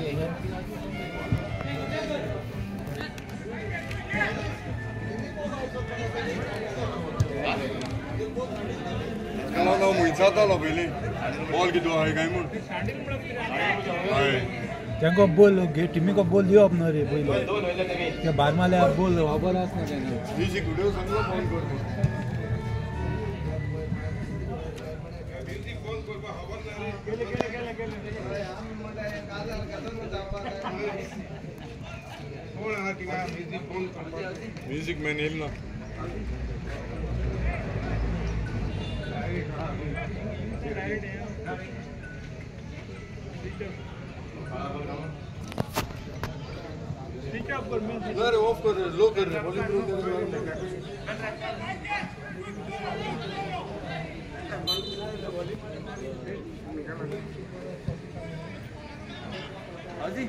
लिए है। तेंको बोल गे टीमी को बोल दियो अपना रे बोल क्या बार माले आप बोल वापर आस ना कहना म्यूजिक में नहीं ना अरे ऑफ कर लो कर अजी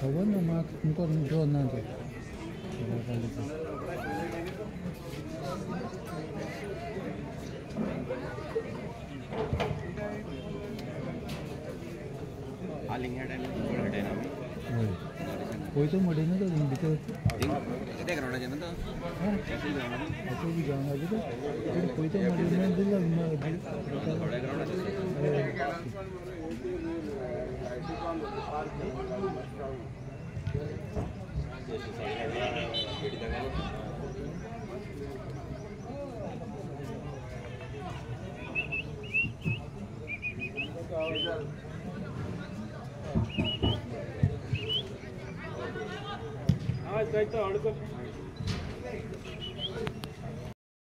Довольно маг, никого ничего надо. कोई तो मरे ना तो दिखते देख रहा है ना तो ऐसे भी जाना है तो कोई तो मरे ना दिल में थोड़ा ग्राउंड है आज तो अड़क